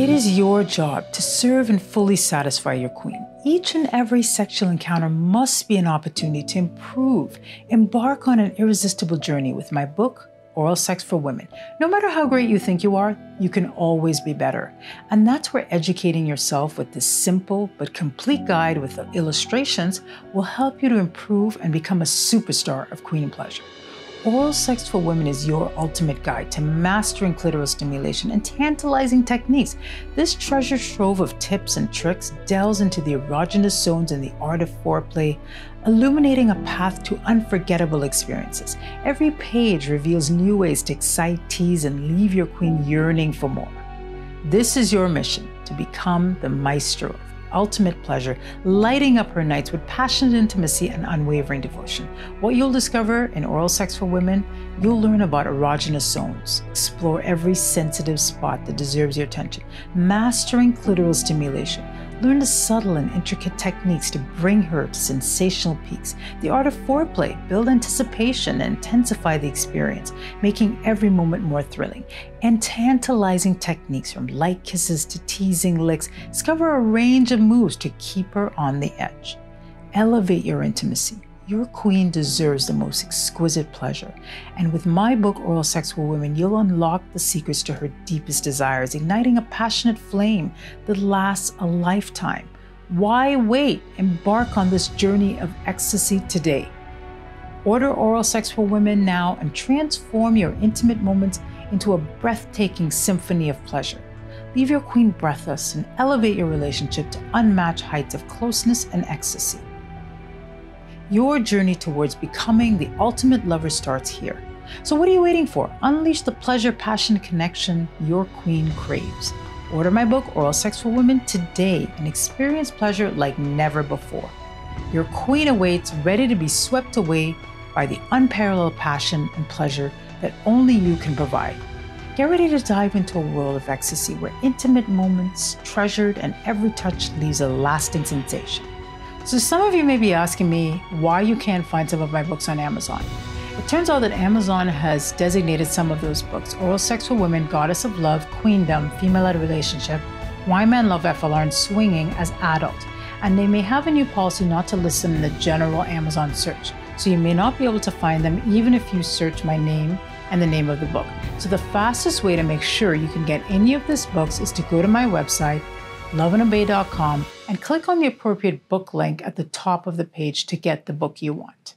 It is your job to serve and fully satisfy your queen. Each and every sexual encounter must be an opportunity to improve. Embark on an irresistible journey with my book, Oral Sex for Women. No matter how great you think you are, you can always be better. And that's where educating yourself with this simple but complete guide with illustrations will help you to improve and become a superstar of queen pleasure. Oral Sex for Women is your ultimate guide to mastering clitoral stimulation and tantalizing techniques. This treasure trove of tips and tricks delves into the erogenous zones and the art of foreplay, illuminating a path to unforgettable experiences. Every page reveals new ways to excite, tease, and leave your queen yearning for more. This is your mission, to become the maestro of ultimate pleasure, lighting up her nights with passionate intimacy and unwavering devotion. What you'll discover in Oral Sex for Women, you'll learn about erogenous zones, explore every sensitive spot that deserves your attention, mastering clitoral stimulation, learn the subtle and intricate techniques to bring her to sensational peaks, the art of foreplay, build anticipation and intensify the experience, making every moment more thrilling, and tantalizing techniques from light kisses to teasing licks. Discover a range of moves to keep her on the edge. Elevate your intimacy. Your queen deserves the most exquisite pleasure. And with my book, Oral Sex for Women, you'll unlock the secrets to her deepest desires, igniting a passionate flame that lasts a lifetime. Why wait? Embark on this journey of ecstasy today. Order Oral Sex for Women now and transform your intimate moments into a breathtaking symphony of pleasure. Leave your queen breathless and elevate your relationship to unmatched heights of closeness and ecstasy. Your journey towards becoming the ultimate lover starts here. So what are you waiting for? Unleash the pleasure, passion, connection your queen craves. Order my book, Oral Sex for Women, today and experience pleasure like never before. Your queen awaits, ready to be swept away by the unparalleled passion and pleasure that only you can provide. Get ready to dive into a world of ecstasy where intimate moments, treasured, and every touch leaves a lasting sensation. So some of you may be asking me why you can't find some of my books on Amazon. It turns out that Amazon has designated some of those books: Oral Sex for Women, Goddess of Love, Queendom, Female Led Relationship, Why Men Love FLR and Swinging as adult. And they may have a new policy not to list them in the general Amazon search. So you may not be able to find them even if you search my name and the name of the book. So the fastest way to make sure you can get any of these books is to go to my website, loveandobey.com, and click on the appropriate book link at the top of the page to get the book you want.